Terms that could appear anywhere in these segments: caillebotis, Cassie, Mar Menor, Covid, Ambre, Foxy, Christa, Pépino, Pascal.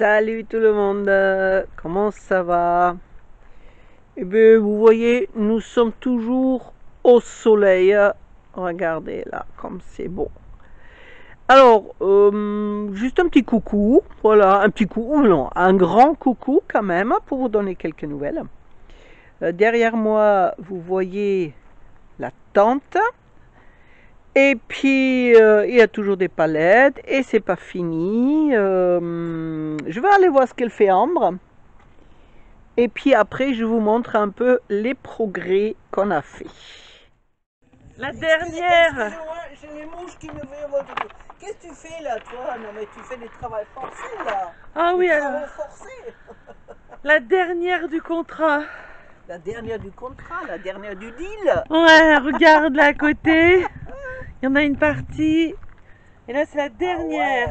Salut tout le monde, comment ça va? Eh bien, vous voyez, nous sommes toujours au soleil. Regardez là, comme c'est beau. Alors, juste un petit coucou, voilà, un petit coucou, non, un grand coucou quand même, pour vous donner quelques nouvelles. Derrière moi, vous voyez la tente. Et puis, il y a toujours des palettes et c'est pas fini. Je vais aller voir ce qu'elle fait Ambre. Et puis après, je vous montre un peu les progrès qu'on a fait. La dernière. J'ai les mouches qui me veulent. Qu'est-ce que tu fais là, toi? Non, mais tu fais des travaux forcés là. Ah oui, alors. La dernière du contrat. La dernière du contrat, la dernière du deal. Ouais, regarde là à côté. Il y en a une partie. Et là, c'est la dernière.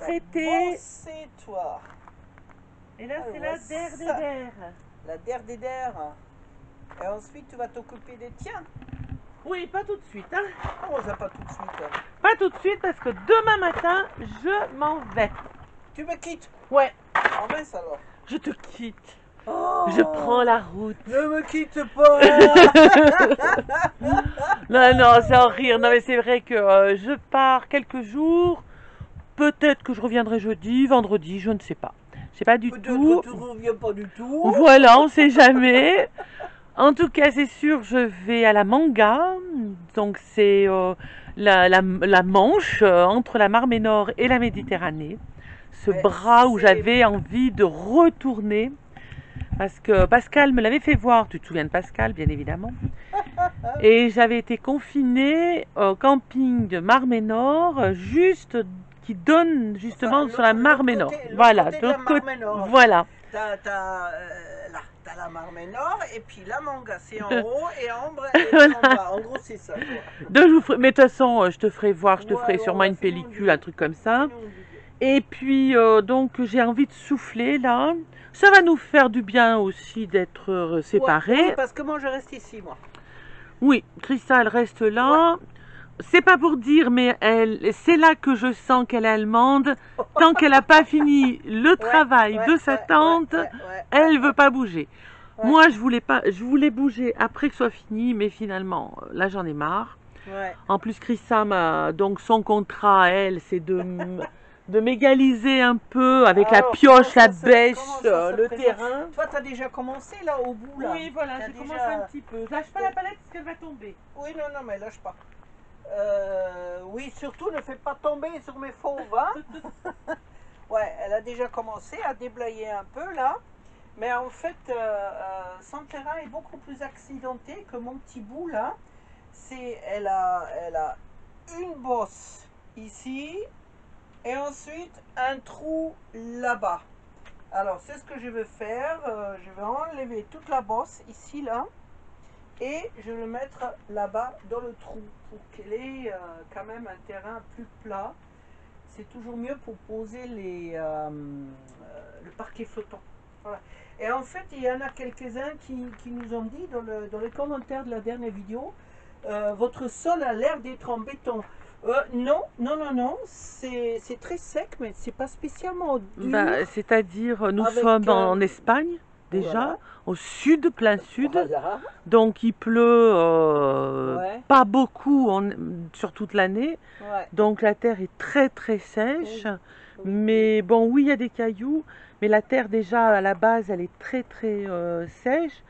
Ah ouais. Traitée. C'est toi. Et là, c'est la dernière. La dernière. Et ensuite, tu vas t'occuper des tiens. Oui, pas tout de suite. Hein. Oh, ça, pas tout de suite. Hein. Pas tout de suite, parce que demain matin, je m'en vais. Tu me quittes? Ouais. En mince alors. Je te quitte. Oh, je prends la route. Ne me quitte pas. Non, non, c'est en rire. Non, mais c'est vrai que je pars quelques jours. Peut-être que je reviendrai jeudi, vendredi, je ne sais pas. Je ne sais pas du tout. Peut-être que tu ne reviens pas du tout. Voilà, on ne sait jamais. En tout cas, c'est sûr, je vais à la Manga. Donc, c'est la Manche entre la Mar Menor et la Méditerranée. Ce bras où j'avais envie de retourner. Parce que Pascal me l'avait fait voir, tu te souviens de Pascal, bien évidemment. Et j'avais été confinée au camping de Mar Menor, juste qui donne justement sur la Mar Menor. Voilà, de l'autre côté. Voilà. T'as la Mar Menor et puis la Manga, c'est en haut et Ambre et en bas. En gros, c'est ça. Mais de toute façon, je te ferai voir, je te ferai sûrement une pellicule, un truc comme ça. Et puis, donc, j'ai envie de souffler là. Ça va nous faire du bien aussi d'être séparés. Ouais, oui, parce que moi, je reste ici, moi. Oui, Christa, elle reste là. Ouais. C'est pas pour dire, mais c'est là que je sens qu'elle est allemande. Tant qu'elle n'a pas fini le travail de sa tante, elle ne veut pas bouger. Ouais. Moi, je voulais bouger après que ce soit fini, mais finalement, là, j'en ai marre. Ouais. En plus, Christa, donc son contrat, elle, c'est de m'égaliser un peu avec la pioche, la bêche, le terrain. Toi, tu as déjà commencé là, au bout là. Oui, voilà, j'ai commencé un petit peu. Lâche pas la palette parce qu'elle va tomber. Oui, non, non, mais lâche pas. Oui, surtout ne fais pas tomber sur mes fauves. Hein. Ouais, elle a déjà commencé à déblayer un peu là. Mais en fait, son terrain est beaucoup plus accidenté que mon petit bout là. Elle a une bosse ici. Et ensuite, un trou là-bas. Alors, c'est ce que je vais faire. Je vais enlever toute la bosse, ici, là. Et je vais le mettre là-bas, dans le trou. Pour qu'elle ait quand même un terrain plus plat. C'est toujours mieux pour poser le parquet flottant. Voilà. Et en fait, il y en a quelques-uns qui nous ont dit, dans les commentaires de la dernière vidéo, votre sol a l'air d'être en béton. Non, non, non, non, c'est très sec, mais c'est pas spécialement dur. Bah, c'est-à-dire, nous sommes en Espagne, déjà, voilà. Au sud, plein sud, voilà. Donc il pleut pas beaucoup sur toute l'année, ouais. Donc la terre est très très sèche, oui. Mais bon, oui, il y a des cailloux, mais la terre déjà, à la base, elle est très très sèche.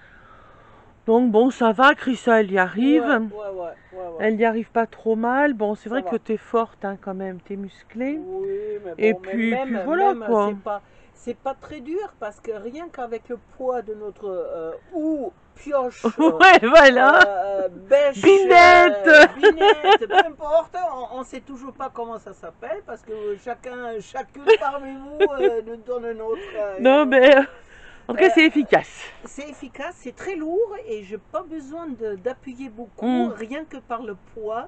Donc bon, ça va, Christa, elle y arrive. Ouais. Elle n'y arrive pas trop mal. Bon, c'est vrai que tu es forte hein, quand même, tu es musclée. Oui, mais bon, et puis voilà quoi. C'est pas très dur parce que rien qu'avec le poids de notre pioche, voilà. Bêche, binette, peu importe, on ne sait toujours pas comment ça s'appelle parce que chacune parmi vous nous donne un autre. Non, mais. En tout cas, c'est efficace. C'est efficace, c'est très lourd et je n'ai pas besoin d'appuyer beaucoup, rien que par le poids,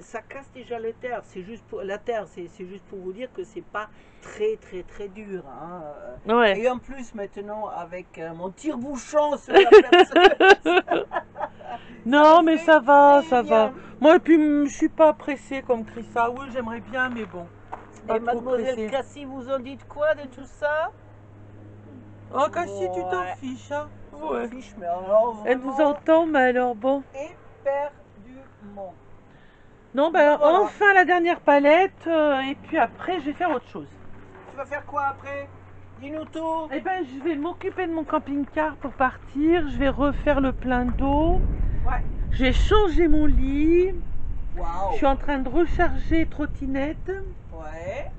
ça casse déjà la terre. C'est juste pour vous dire que c'est pas très très très dur. Hein. Ouais. Et en plus maintenant avec mon tire-bouchon sur la place. Non, mais ça va, ça va. Moi, et puis je suis pas pressée comme Christa. Oui, j'aimerais bien, mais bon. Et mademoiselle Cassie, vous en dites quoi de tout ça? Oh Cassie, tu t'en fiches, hein? Ouais. Fiche, mais alors, elle nous entend, mais alors bon. Éperdument. Non, ben voilà. Enfin la dernière palette, et puis après je vais faire autre chose. Tu vas faire quoi après? Dis-nous tout. Eh ben je vais m'occuper de mon camping-car pour partir, je vais refaire le plein d'eau. Ouais. J'ai changé mon lit. Wow. Je suis en train de recharger trottinette. Ouais.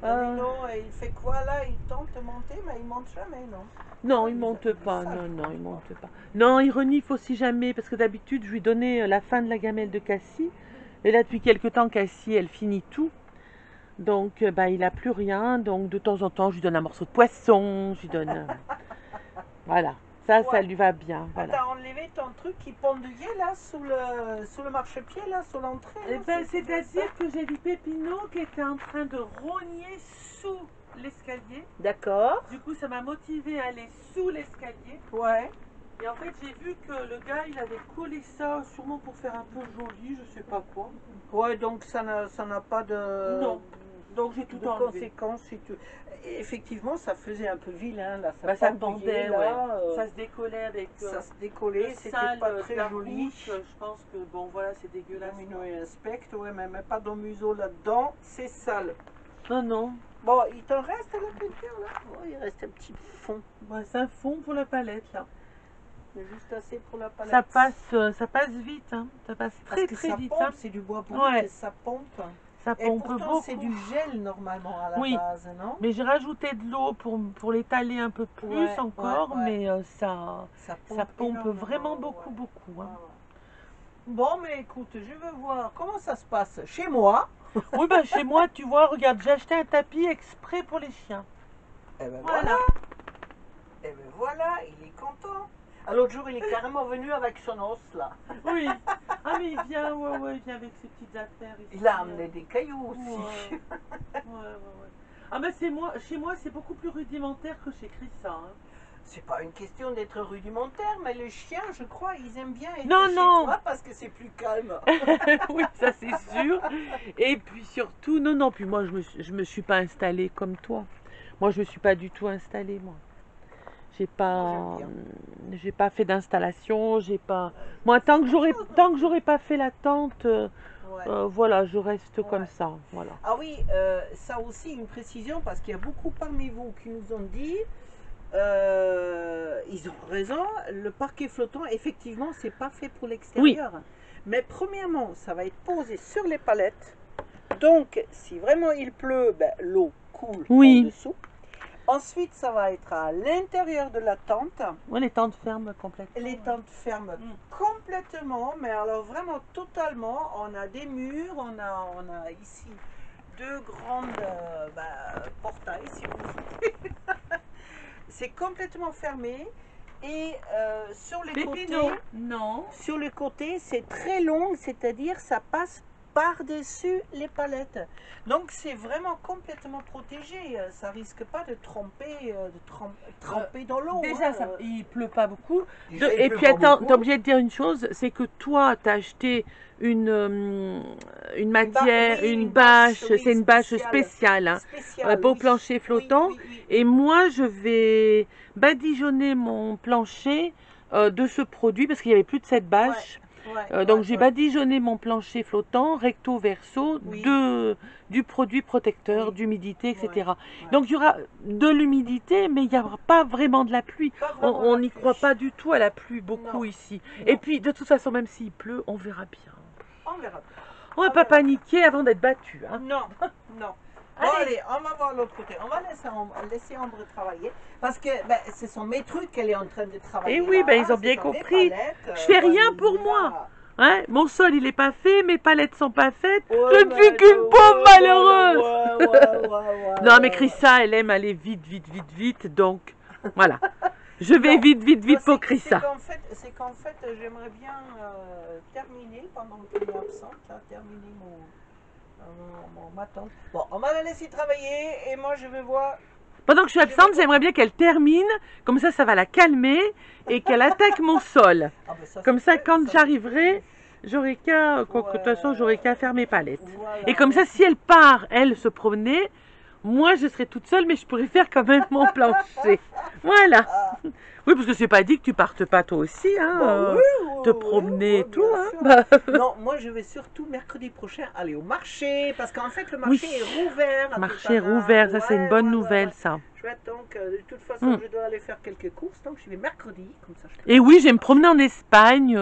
Pépino, il fait quoi là? Il tente de monter, mais il monte jamais, non? Non, il monte pas. Non, il monte pas. Non, il renifle aussi jamais, parce que d'habitude, je lui donnais la fin de la gamelle de Cassie. Et là, depuis quelques temps, Cassie, elle finit tout. Donc, bah, il n'a plus rien. Donc, de temps en temps, je lui donne un morceau de poisson. Je lui donne... voilà. Ça, ouais. Ça lui va bien. Voilà. T'as enlevé ton truc qui pendouillait là sous le marchepied là, sous l'entrée. Eh ben, c'est-à-dire que j'ai vu Pépino qui était en train de rogner sous l'escalier. D'accord. Du coup, ça m'a motivé à aller sous l'escalier. Ouais. Et en fait, j'ai vu que le gars, il avait collé ça sûrement pour faire un peu joli, je sais pas quoi. Ouais, donc ça n'a pas de. Non. Donc j'ai tout en conséquence, si tu... effectivement ça faisait un peu vilain là, ça, bah, ça bandait, là, ouais. Ça se décollait avec ça se décollait, c'était pas très joli. Je pense que bon voilà c'est dégueulasse. Domino et inspecte, ouais mais même pas d'omuseau là-dedans, c'est sale. Non non. Bon il t'en reste à la peinture là, oh, il reste un petit fond. Bah, c'est un fond pour la palette là. Juste assez pour la palette. Ça passe vite, hein. Ça passe très très vite. Hein. C'est du bois pour ouais. Ça pompe. Et pourtant c'est du gel normalement à la oui, base, non? Mais j'ai rajouté de l'eau pour l'étaler un peu plus ouais, encore, ouais, ouais. Mais ça pompe vraiment beaucoup, ouais. Beaucoup. Hein. Ah ouais. Bon, mais écoute, je veux voir comment ça se passe chez moi. Oui, ben chez moi, tu vois, regarde, j'ai acheté un tapis exprès pour les chiens. Et ben voilà. Et ben voilà, il est content. L'autre jour, il est carrément venu avec son os, là. Oui. Ah, mais il vient, ouais, il vient avec ses petites affaires. Ici. Il a amené des cailloux aussi. Ouais. Ah, mais chez moi, c'est beaucoup plus rudimentaire que chez Christa. Hein. C'est pas une question d'être rudimentaire, mais les chiens, je crois, ils aiment bien être chez toi parce que c'est plus calme. Oui, ça, c'est sûr. Et puis, surtout, puis moi, je me suis pas installée comme toi. Moi, je me suis pas du tout installée, moi. J'ai pas fait d'installation, j'ai pas. Moi, tant que j'aurais pas fait la tente, voilà, je reste comme ça. Voilà. Ah oui, ça aussi une précision parce qu'il y a beaucoup parmi vous qui nous ont dit, ils ont raison, le parquet flottant, effectivement, c'est pas fait pour l'extérieur. Oui. Mais premièrement, ça va être posé sur les palettes. Donc, si vraiment il pleut, ben, l'eau coule en dessous. Ensuite, ça va être à l'intérieur de la tente. Oui, les tentes ferment complètement. Les tentes ferment complètement, mais alors vraiment totalement. On a des murs, on a ici deux grandes portails, si vous voulez. C'est complètement fermé. Et sur les côtés, sur les côtés, c'est très long, c'est-à-dire ça passe par-dessus les palettes. Donc c'est vraiment complètement protégé. Ça risque pas de tremper dans l'eau. Déjà, ça, il pleut pas beaucoup. Et puis attends, t'es obligé de dire une chose, c'est que toi, t'as acheté une matière, une bâche, oui, c'est une bâche spéciale. Hein. Spéciale beau plancher flottant. Oui. Et moi, je vais badigeonner mon plancher de ce produit parce qu'il n'y avait plus de cette bâche. Ouais. Donc j'ai badigeonné mon plancher flottant recto verso du produit protecteur d'humidité, etc. Donc il y aura de l'humidité, mais il n'y aura pas vraiment de la pluie. On n'y croit pas du tout à la pluie beaucoup ici. Non. Et puis de toute façon, même s'il pleut, on verra bien. On verra. On va pas paniquer avant d'être battu. Hein. Non. Bon, allez, on va voir l'autre côté. On va laisser Ambre travailler. Parce que ce sont mes trucs qu'elle est en train de travailler. Et oui, ils ont bien compris. Je fais rien pour moi. Hein? Mon sol, il n'est pas fait. Mes palettes sont pas faites. Ouais, je ne suis qu'une pauvre malheureuse. Non, mais Christa, elle aime aller vite. Donc, voilà. Je vais vite pour Christa. C'est qu'en fait, j'aimerais bien terminer, pendant qu'elle est absente, terminer mon... Bon, on va la laisser travailler et moi je vais voir. Pendant que je suis absente, j'aimerais bien qu'elle termine, comme ça va la calmer et qu'elle attaque mon sol. Comme ça, quand j'arriverai, j'aurais qu'à, de toute façon, j'aurais qu'à faire mes palettes. Voilà. Et comme ça, si elle part, elle se promener, moi je serai toute seule, mais je pourrais faire quand même mon plancher. Voilà. Oui, parce que c'est pas dit que tu partes pas toi aussi, hein, te promener et tout. Hein. Non, moi je vais surtout mercredi prochain aller au marché, parce qu'en fait le marché est rouvert. Le marché est rouvert, ça c'est une bonne nouvelle ça. Je vais donc, de toute façon, je dois aller faire quelques courses, donc je vais mercredi, comme ça je peux... Et oui, je vais me promener en Espagne,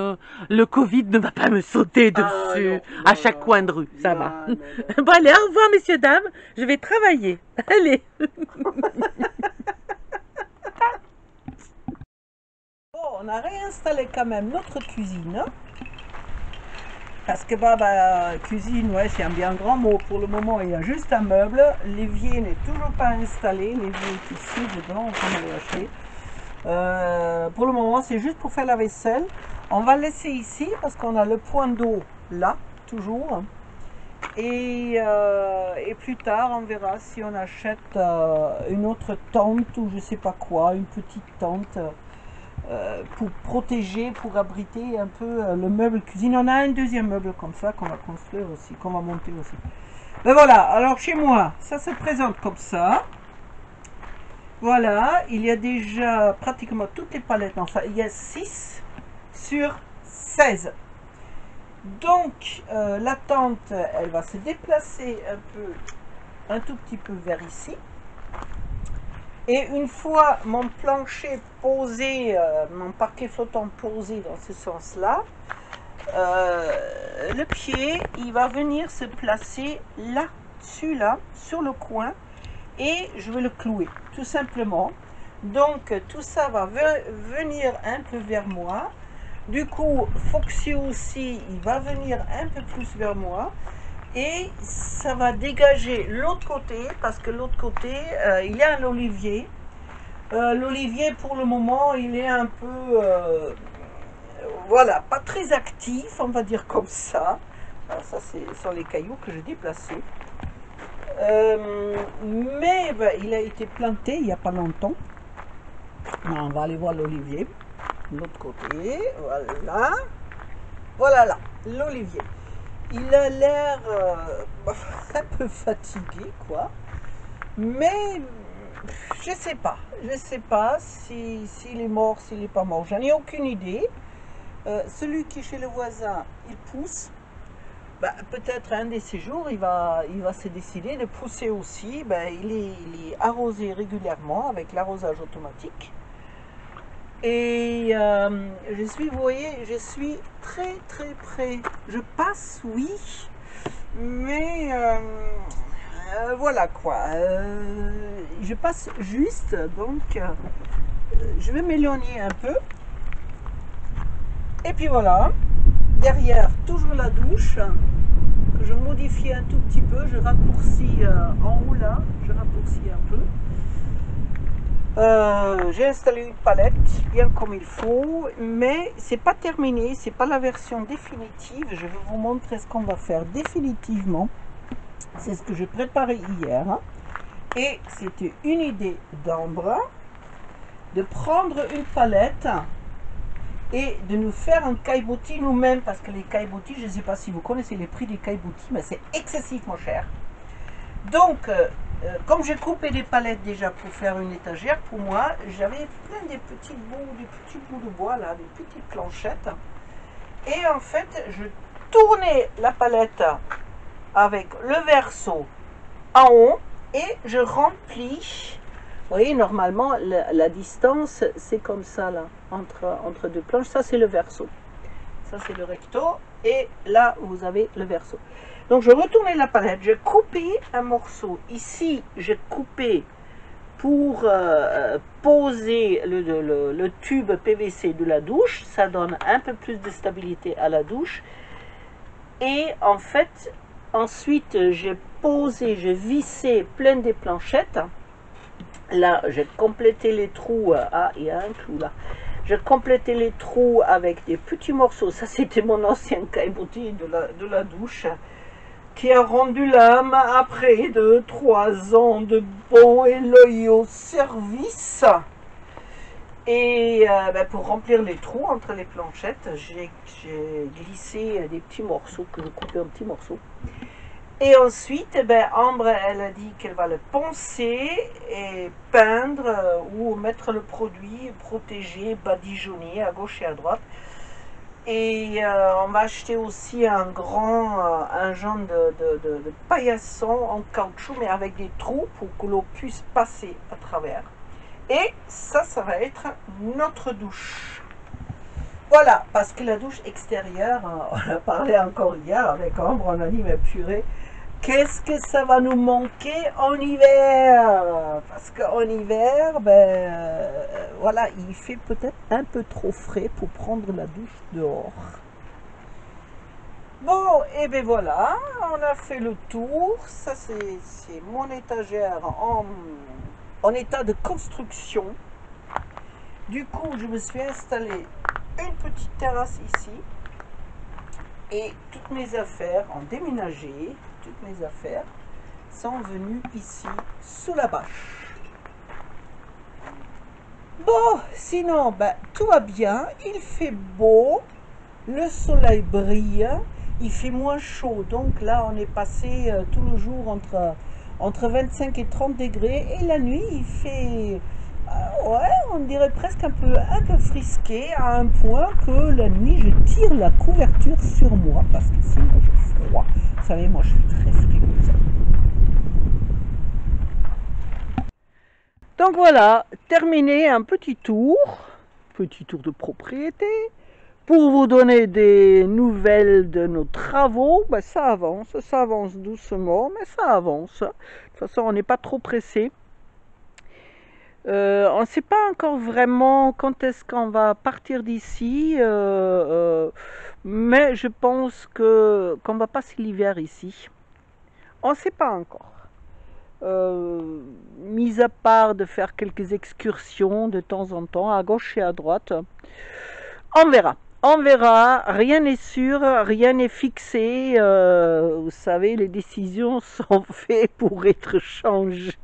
le Covid ne va pas me sauter dessus, à chaque coin de rue, ça va. Bon allez, au revoir messieurs, dames, je vais travailler, allez. Bon, on a réinstallé quand même notre cuisine, parce que cuisine, c'est un bien grand mot. Pour le moment, il y a juste un meuble. L'évier n'est toujours pas installé. L'évier est ici, dedans, on peut l'acheter. Pour le moment, c'est juste pour faire la vaisselle. On va laisser ici parce qu'on a le point d'eau là, toujours. Et plus tard, on verra si on achète une autre tente ou je sais pas quoi, une petite tente. Pour protéger, pour abriter un peu le meuble cuisine. On a un deuxième meuble comme ça qu'on va construire aussi, qu'on va monter aussi. Mais voilà, alors chez moi, ça se présente comme ça. Voilà, il y a déjà pratiquement toutes les palettes. Enfin, il y a 6 sur 16. Donc, la tente, elle va se déplacer un peu, un tout petit peu vers ici. Et une fois mon plancher posé, mon parquet flottant posé dans ce sens-là, le pied, il va venir se placer là-dessus, là, sur le coin, et je vais le clouer, tout simplement. Donc, tout ça va venir un peu vers moi. Du coup, Foxy aussi, il va venir un peu plus vers moi. Et ça va dégager l'autre côté, parce que l'autre côté, il y a un olivier. L'olivier, pour le moment, il est un peu, voilà, pas très actif, on va dire comme ça. Alors ça, ce sont les cailloux que j'ai déplacés. Mais il a été planté il n'y a pas longtemps. On va aller voir l'olivier. L'autre côté, voilà. Voilà là, l'olivier. Il a l'air un peu fatigué, quoi. Mais je sais pas s'il est mort, s'il n'est pas mort. J'en ai aucune idée. Celui qui est chez le voisin, il pousse. Peut-être un de ces jours, il va se décider de pousser aussi. Il est arrosé régulièrement avec l'arrosage automatique. Et je suis, vous voyez, je suis très près. Je passe, oui, mais voilà quoi. Je passe juste, donc je vais m'éloigner un peu. Et puis voilà, derrière, toujours la douche. Je modifie un tout petit peu, je raccourcis en haut là, je raccourcis un peu. J'ai installé une palette bien comme il faut, mais c'est pas terminé, c'est pas la version définitive. Je vais vous montrer ce qu'on va faire définitivement. C'est ce que j'ai préparé hier, hein. Et c'était une idée d'Ambre de prendre une palette et de nous faire un caillebotis nous-mêmes, parce que les caillebotis, je ne sais pas si vous connaissez les prix des caillebotis, mais c'est excessivement cher. Donc comme j'ai coupé des palettes déjà pour faire une étagère, pour moi, j'avais plein de petits bouts de bois, là, des petites planchettes. Et en fait, je tournais la palette avec le verso en haut et je remplis. Vous voyez, normalement, la distance, c'est comme ça, là, entre deux planches. Ça, c'est le verso. Ça, c'est le recto. Et là, vous avez le verso. Donc, je retournais la palette, j'ai coupé un morceau. Ici, j'ai coupé pour poser le tube PVC de la douche. Ça donne un peu plus de stabilité à la douche. Et en fait, ensuite, j'ai posé, j'ai vissé plein des planchettes. Là, j'ai complété les trous. Ah, il y a un clou là. J'ai complété les trous avec des petits morceaux. Ça, c'était mon ancien caillebotis de la douche, qui a rendu l'âme après 2-3 ans de bon et loyaux service. Et pour remplir les trous entre les planchettes, j'ai glissé des petits morceaux, que je coupais en petits morceaux. Et ensuite, Ambre, elle a dit qu'elle va le poncer et peindre ou mettre le produit, protéger, badigeonner à gauche et à droite. Et on va acheter aussi un grand, un genre de paillasson en caoutchouc, mais avec des trous pour que l'eau puisse passer à travers. Et ça, ça va être notre douche. Voilà, parce que la douche extérieure, on a parlé encore hier avec Ambre, on a dit, mais purée, qu'est-ce que ça va nous manquer en hiver? Parce qu'en hiver, voilà, il fait peut-être un peu trop frais pour prendre la douche dehors. Bon, et bien voilà, on a fait le tour. Ça, c'est mon étagère en état de construction. Du coup, je me suis installée une petite terrasse ici. Et toutes mes affaires ont déménagé. Toutes mes affaires sont venues ici, sous la bâche. Bon, sinon, tout va bien. Il fait beau. Le soleil brille. Il fait moins chaud. Donc là, on est passé tout le jour entre 25 et 30 degrés. Et la nuit, il fait... ouais, on dirait presque un peu frisqué, à un point que la nuit je tire la couverture sur moi parce que sinon j'ai froid. Vous savez, moi je suis très frileuse. Donc voilà, terminé un petit tour de propriété pour vous donner des nouvelles de nos travaux. Ça avance doucement, mais ça avance. De toute façon, on n'est pas trop pressé. On ne sait pas encore vraiment quand est-ce qu'on va partir d'ici, mais je pense qu'on va passer l'hiver ici. On ne sait pas encore. Mis à part de faire quelques excursions de temps en temps, à gauche et à droite, on verra. On verra, rien n'est sûr, rien n'est fixé. Vous savez, les décisions sont faites pour être changées.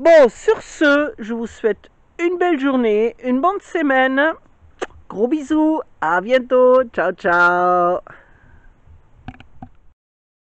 Bon, sur ce, je vous souhaite une belle journée, une bonne semaine. Gros bisous, à bientôt, ciao, ciao.